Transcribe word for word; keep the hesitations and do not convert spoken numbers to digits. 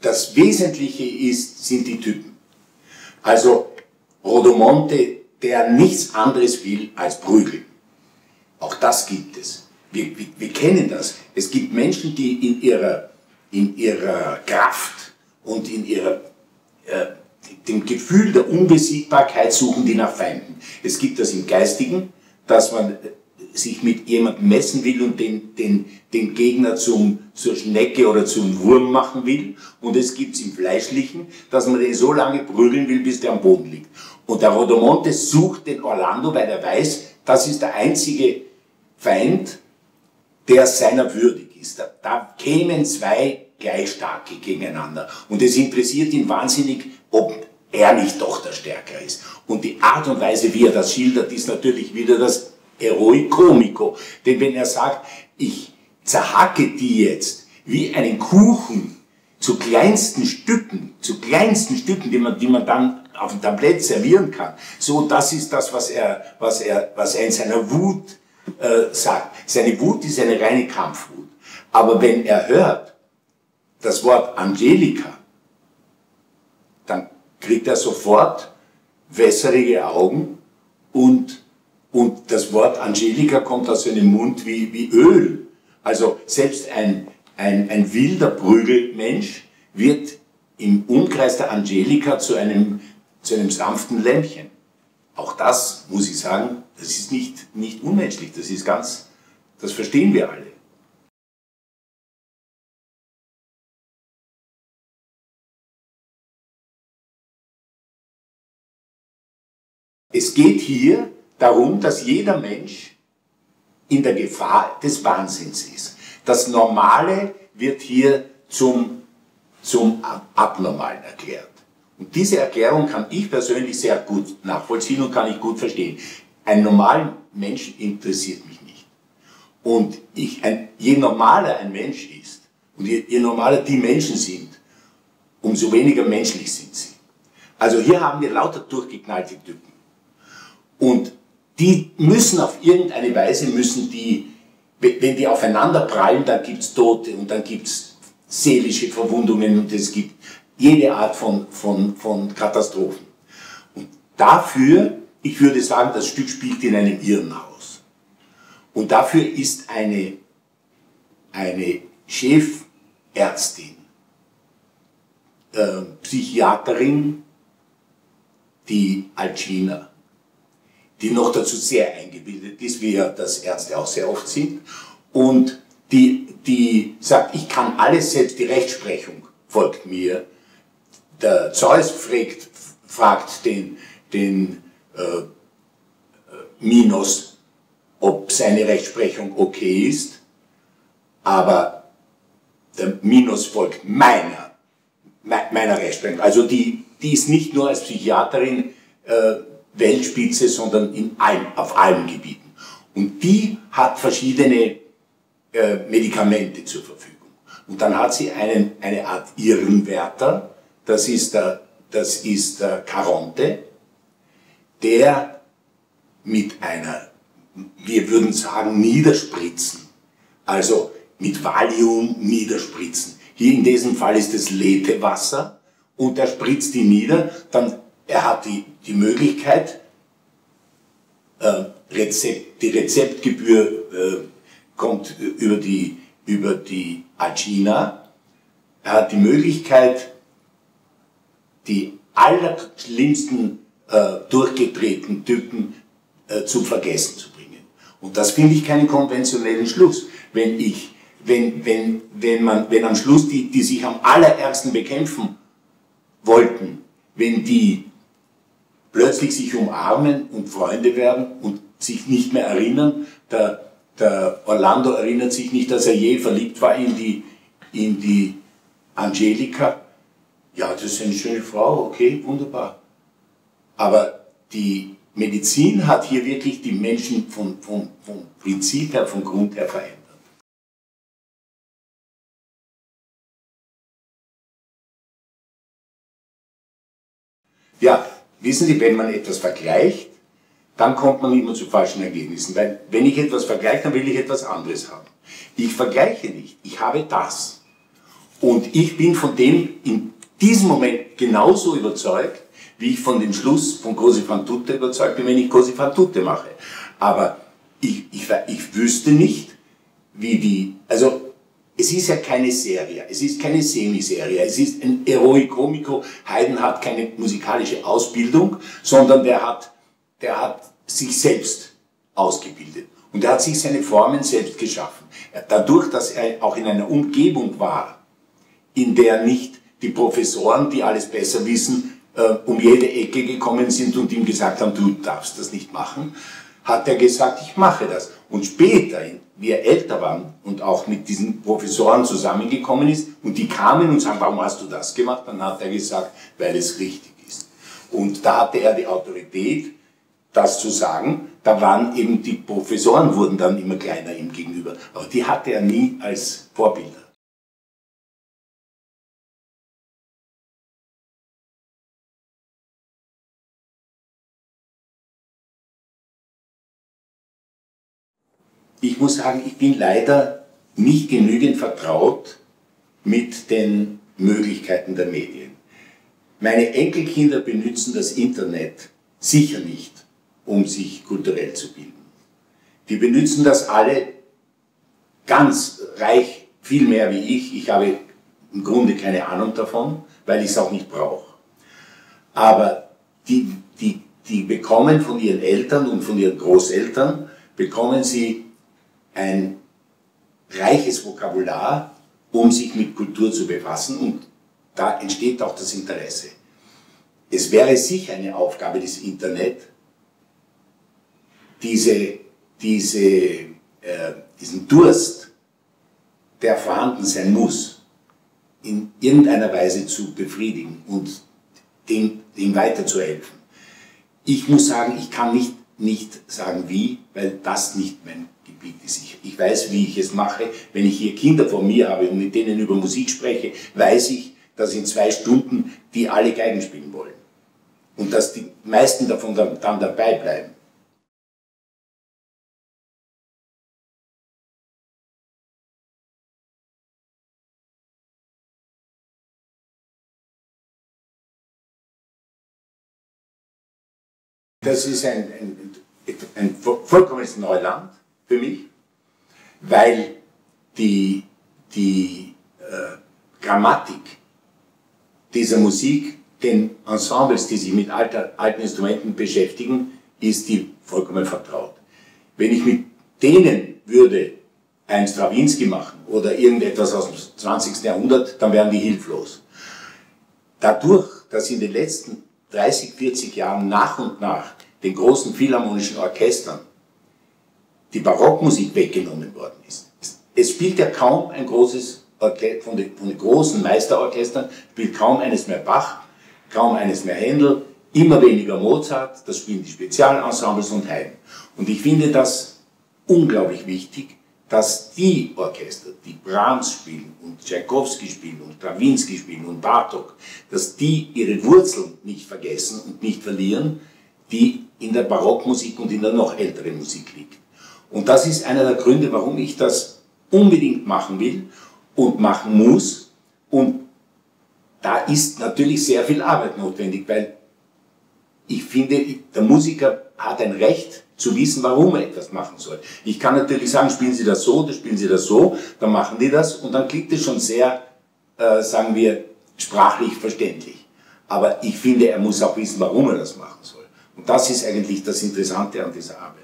Das Wesentliche ist, sind die Typen. Also Rodomonte, der nichts anderes will als prügeln. Auch das gibt es. Wir, wir, wir kennen das. Es gibt Menschen, die in ihrer, in ihrer Kraft und in ihrer, äh, dem Gefühl der Unbesiegbarkeit suchen die nach Feinden. Es gibt das im Geistigen, dass man sich mit jemandem messen will und den, den, den Gegner zum, zur Schnecke oder zum Wurm machen will. Und es gibt es im Fleischlichen, dass man den so lange prügeln will, bis der am Boden liegt. Und der Rodomonte sucht den Orlando, weil er weiß, das ist der einzige Feind, der seiner würdig ist. Da, da kämen zwei Gleichstarke gegeneinander. Und es interessiert ihn wahnsinnig, ob er nicht doch der Stärker ist. Und die Art und Weise, wie er das schildert, ist natürlich wieder das Eroicomico. Denn wenn er sagt, ich zerhacke die jetzt wie einen Kuchen zu kleinsten Stücken, zu kleinsten Stücken, die man, die man dann auf dem Tablett servieren kann, so das ist das, was er, was er, was er in seiner Wut äh, sagt. Seine Wut ist eine reine Kampfwut. Aber wenn er hört das Wort Angelika, dann kriegt er sofort wässerige Augen und Und das Wort Angelika kommt aus seinem Mund wie, wie Öl. Also selbst ein, ein, ein wilder Prügelmensch wird im Umkreis der Angelika zu einem, zu einem sanften Lämmchen. Auch das, muss ich sagen, das ist nicht, nicht unmenschlich, das ist ganz, das verstehen wir alle. Es geht hier darum, dass jeder Mensch in der Gefahr des Wahnsinns ist. Das Normale wird hier zum, zum Abnormalen erklärt. Und diese Erklärung kann ich persönlich sehr gut nachvollziehen und kann ich gut verstehen. Ein normaler Mensch interessiert mich nicht. Und ich, ein, je normaler ein Mensch ist und je, je normaler die Menschen sind, umso weniger menschlich sind sie. Also hier haben wir lauter durchgeknallte Typen. Und die müssen auf irgendeine Weise, müssen die, wenn die aufeinander prallen, dann gibt's Tote und dann gibt's seelische Verwundungen und es gibt jede Art von, von, von Katastrophen. Und dafür, ich würde sagen, das Stück spielt in einem Irrenhaus. Und dafür ist eine, eine Chefärztin, äh, Psychiaterin, die Alcina, die noch dazu sehr eingebildet ist, wie ja das Ärzte auch sehr oft sind, und die, die sagt, ich kann alles, selbst die Rechtsprechung folgt mir. Der Zeus fragt, fragt den, den äh, Minos, ob seine Rechtsprechung okay ist, aber der Minos folgt meiner, meiner Rechtsprechung. Also die, die ist nicht nur als Psychiaterin äh, Weltspitze, sondern in allem, auf allen Gebieten. Und die hat verschiedene äh, Medikamente zur Verfügung. Und dann hat sie einen, eine Art Irrenwärter, das ist der, das ist der Caronte, der mit einer, wir würden sagen, Niederspritzen, also mit Valium Niederspritzen. Hier in diesem Fall ist es Letewasser und er spritzt die nieder, dann er hat die, die Möglichkeit, äh, Rezept, die Rezeptgebühr äh, kommt über die, über die Alcina. Er hat die Möglichkeit, die allerschlimmsten äh, durchgetretenen Typen äh, zum Vergessen zu bringen. Und das finde ich keinen konventionellen Schluss. Wenn, ich, wenn, wenn, wenn, man, wenn am Schluss die, die sich am allerärgsten bekämpfen wollten, wenn die plötzlich sich umarmen und Freunde werden und sich nicht mehr erinnern. Der, der Orlando erinnert sich nicht, dass er je verliebt war in die, in die Angelika. Ja, das ist eine schöne Frau, okay, wunderbar. Aber die Medizin hat hier wirklich die Menschen vom, vom, vom Prinzip her, vom Grund her verändert. Ja. Wissen Sie, wenn man etwas vergleicht, dann kommt man immer zu falschen Ergebnissen. Weil wenn ich etwas vergleiche, dann will ich etwas anderes haben. Ich vergleiche nicht, ich habe das. Und ich bin von dem in diesem Moment genauso überzeugt, wie ich von dem Schluss von Così fan tutte überzeugt bin, wenn ich Così fan tutte mache. Aber ich, ich, ich wüsste nicht, wie die, also es ist ja keine Serie, es ist keine Semiserie, es ist ein Eroicomico. Haydn hat keine musikalische Ausbildung, sondern der hat, der hat sich selbst ausgebildet. Und er hat sich seine Formen selbst geschaffen. Dadurch, dass er auch in einer Umgebung war, in der nicht die Professoren, die alles besser wissen, um jede Ecke gekommen sind und ihm gesagt haben, du darfst das nicht machen, hat er gesagt, ich mache das. Und später, wie er älter war und auch mit diesen Professoren zusammengekommen ist, und die kamen und sagen, warum hast du das gemacht? Dann hat er gesagt, weil es richtig ist. Und da hatte er die Autorität, das zu sagen. Da waren eben die Professoren, wurden dann immer kleiner ihm gegenüber. Aber die hatte er nie als Vorbilder. Ich muss sagen, ich bin leider nicht genügend vertraut mit den Möglichkeiten der Medien. Meine Enkelkinder benutzen das Internet sicher nicht, um sich kulturell zu bilden. Die benutzen das alle ganz reich, viel mehr wie ich. Ich habe im Grunde keine Ahnung davon, weil ich es auch nicht brauche. Aber die, die, die bekommen von ihren Eltern und von ihren Großeltern, bekommen sie ein reiches Vokabular, um sich mit Kultur zu befassen, und da entsteht auch das Interesse. Es wäre sicher eine Aufgabe des Internet, diese, diese, äh, diesen Durst, der vorhanden sein muss, in irgendeiner Weise zu befriedigen und dem, dem weiterzuhelfen. Ich muss sagen, ich kann nicht, nicht sagen wie, weil das nicht mein Gebiet ist. Ich, ich weiß, wie ich es mache. Wenn ich hier Kinder vor mir habe und mit denen über Musik spreche, weiß ich, dass in zwei Stunden die alle Geigen spielen wollen. Und dass die meisten davon dann, dann dabei bleiben. Das ist ein, ein, ein vollkommenes Neuland für mich, weil die, die äh, Grammatik dieser Musik, den Ensembles, die sich mit alter, alten Instrumenten beschäftigen, ist die vollkommen vertraut. Wenn ich mit denen würde ein Stravinsky machen oder irgendetwas aus dem zwanzigsten Jahrhundert, dann wären die hilflos. Dadurch, dass in den letzten dreißig, vierzig Jahren nach und nach den großen philharmonischen Orchestern die Barockmusik weggenommen worden ist. Es spielt ja kaum ein großes Orchester, von den, von den großen Meisterorchestern spielt kaum eines mehr Bach, kaum eines mehr Händel, immer weniger Mozart, das spielen die Spezialensembles und Haydn. Und ich finde das unglaublich wichtig, dass die Orchester, die Brahms spielen und Tchaikovsky spielen und Stravinsky spielen und Bartok, dass die ihre Wurzeln nicht vergessen und nicht verlieren, die in der Barockmusik und in der noch älteren Musik liegt. Und das ist einer der Gründe, warum ich das unbedingt machen will und machen muss. Und da ist natürlich sehr viel Arbeit notwendig, weil ich finde, der Musiker hat ein Recht zu wissen, warum er etwas machen soll. Ich kann natürlich sagen, spielen Sie das so, dann spielen Sie das so, dann machen die das und dann klingt es schon sehr, äh, sagen wir, sprachlich verständlich. Aber ich finde, er muss auch wissen, warum er das machen soll. Und das ist eigentlich das Interessante an dieser Arbeit.